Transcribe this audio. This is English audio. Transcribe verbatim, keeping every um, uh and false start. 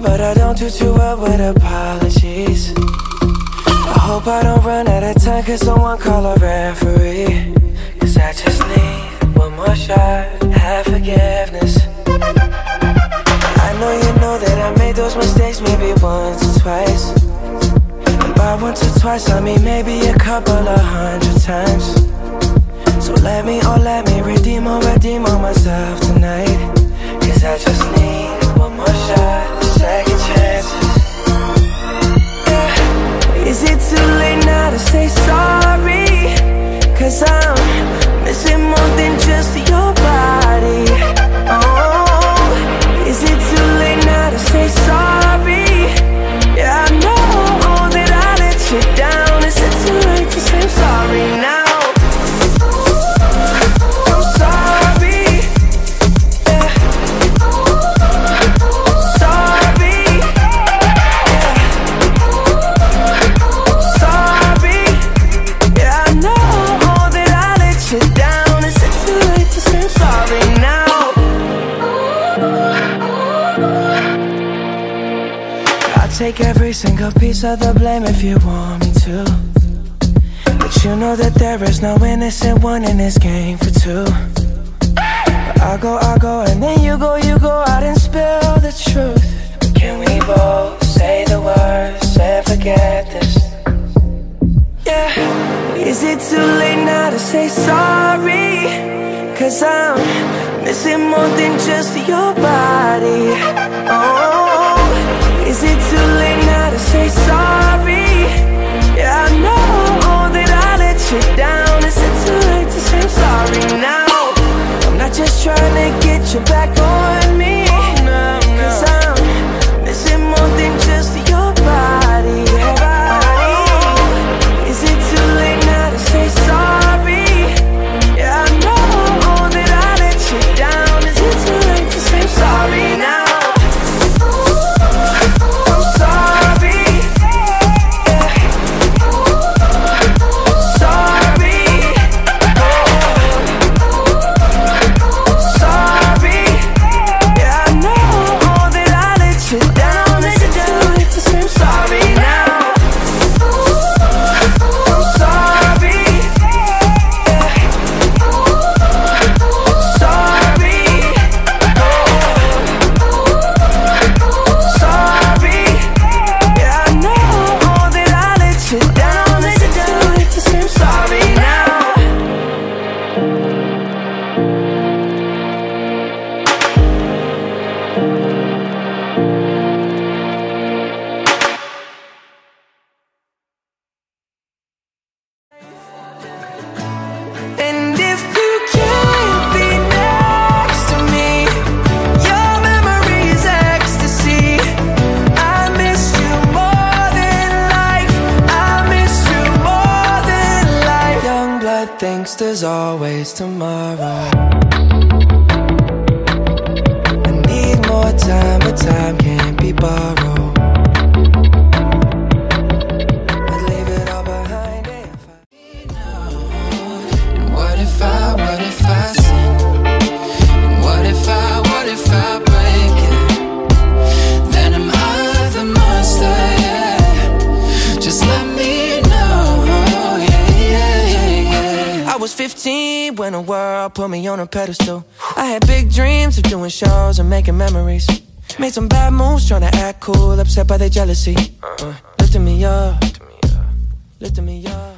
well, but I don't do too well with apologies. I hope I don't run out of time, could someone call a referee? Cause I just need one more shot, have forgiveness. I know you know that I made those mistakes maybe once or twice, and by once or twice I mean maybe a couple of hundred times. So let me, oh let me redeem or redeem on myself tonight. Cause I just need one more shot, second chances. Yeah. Is it too late now to say sorry? Cause I'm missing more than just your body. Oh, is it too late now to say sorry? Yeah, I know that I let you down. Is it too late to say I'm sorry now? Take every single piece of the blame if you want me to, but you know that there is no innocent one in this game for two. But I'll go, I'll go, and then you go, you go out and spill the truth. But can we both say the words and forget this? Yeah. Is it too late now to say sorry? Cause I'm missing more than just your body. Oh, is it too late now to say sorry? Yeah, I know that I let you down. Is it too late to say I'm sorry now? I'm not just trying to get you back on me. Cause I'm missing more than just your body. Oh, is it too late now to say sorry? Yeah, I know that I let you down. Is it too late to say I'm sorry now? There's always tomorrow. I need more time, but time can't be borrowed. I'd leave it all behind if I did know. And what if I, what if I sin? And what if I, what if I break it? Then am I the monster, yeah. Just let me know, yeah. I was fifteen when the world put me on a pedestal. I had big dreams of doing shows and making memories. Made some bad moves trying to act cool, upset by their jealousy. uh, Lifting me up, lifting me up.